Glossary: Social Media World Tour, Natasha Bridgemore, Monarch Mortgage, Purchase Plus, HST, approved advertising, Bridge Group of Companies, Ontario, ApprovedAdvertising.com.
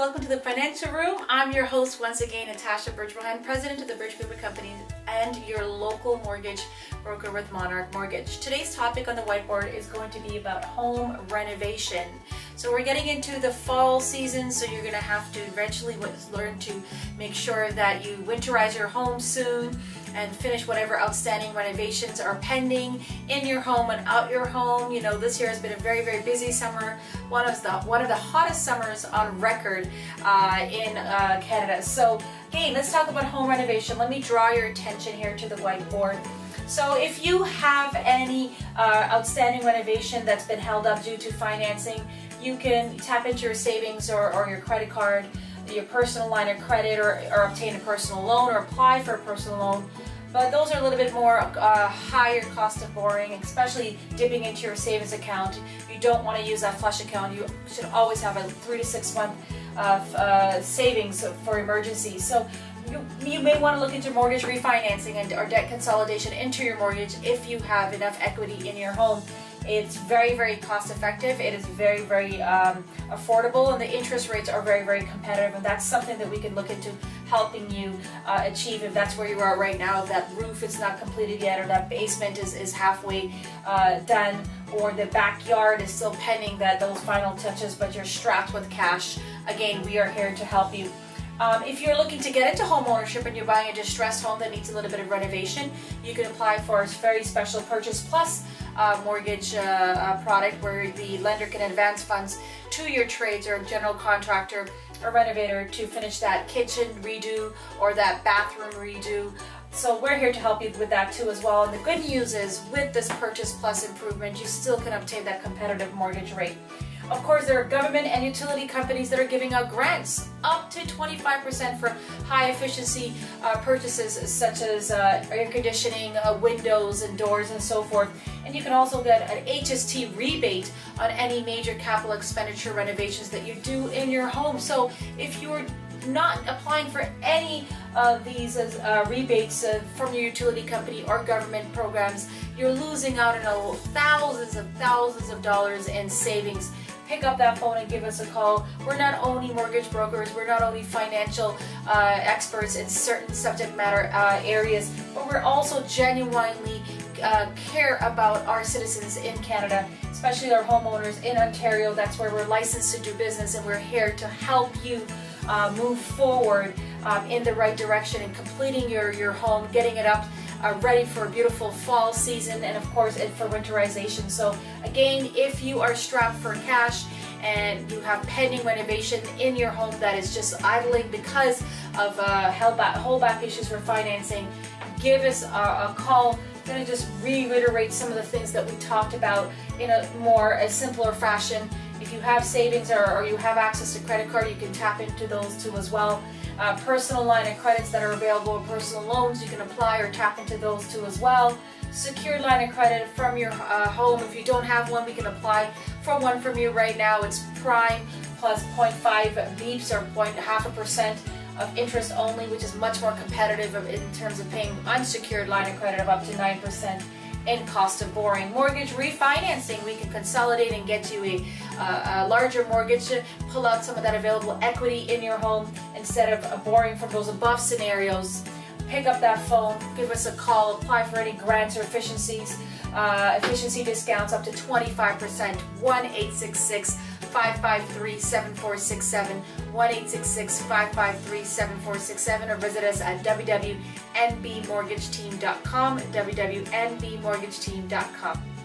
welcome to the Financial Room. I'm your host once again, Natasha Bridgemore. I'm president of the Bridge Group of Companies and your local mortgage broker with Monarch Mortgage. Today's topic on the whiteboard is going to be about home renovation. So we're getting into the fall season, so you're going to have to eventually learn to make sure that you winterize your home soon and finish whatever outstanding renovations are pending in your home and out your home. You know, this year has been a very, very busy summer, one of the hottest summers on record in Canada. So again, let's talk about home renovation. Let me draw your attention here to the whiteboard. So if you have any outstanding renovation that's been held up due to financing, you can tap into your savings or your credit card, your personal line of credit, or obtain a personal loan or apply for a personal loan. But those are a little bit more higher cost of borrowing, especially dipping into your savings account. You don't want to use that flush account. You should always have a 3 to 6 month savings for emergencies. So you may want to look into mortgage refinancing or debt consolidation into your mortgage if you have enough equity in your home. It's very, very cost effective. It is very, very affordable, and the interest rates are very, very competitive, and that's something that we can look into helping you achieve if that's where you are right now. If that roof is not completed yet, or that basement is halfway done, or the backyard is still pending those final touches, but you're strapped with cash. Again, we are here to help you. If you're looking to get into home ownership and you're buying a distressed home that needs a little bit of renovation, you can apply for a very special Purchase Plus mortgage product, where the lender can advance funds to your trades or general contractor or renovator to finish that kitchen redo or that bathroom redo. So we're here to help you with that too as well. And the good news is, with this Purchase Plus improvement, you still can obtain that competitive mortgage rate. Of course, there are government and utility companies that are giving out grants up to 25% for high efficiency purchases such as air conditioning, windows and doors and so forth. And you can also get an HST rebate on any major capital expenditure renovations that you do in your home. So if you're not applying for any of these rebates from your utility company or government programs, you're losing out on thousands of dollars in savings. Pick up that phone and give us a call. We're not only mortgage brokers, we're not only financial experts in certain subject matter areas, but we're also genuinely care about our citizens in Canada, especially our homeowners in Ontario. That's where we're licensed to do business, and we're here to help you move forward in the right direction and completing your home, getting it up ready for a beautiful fall season, and of course for winterization. So again, if you are strapped for cash and you have pending renovation in your home that is just idling because of holdback issues for financing, give us a call. I'm going to just reiterate some of the things that we talked about in a simpler fashion. If you have savings or you have access to credit card, you can tap into those too as well. Personal line of credits that are available, personal loans, you can apply or tap into those too as well. Secured line of credit from your home. If you don't have one, we can apply for one from you right now. It's prime plus 0.5 beeps or 0.5% of interest only, which is much more competitive in terms of paying unsecured line of credit of up to 9%. In cost of borrowing. Mortgage refinancing, we can consolidate and get you a larger mortgage to pull out some of that available equity in your home instead of borrowing from those above scenarios. Pick up that phone, give us a call, apply for any grants or efficiency discounts up to 25%, 1-866-553-7467, 1-866-553-7467, or visit us at www.nbmortgageteam.com, www.nbmortgageteam.com.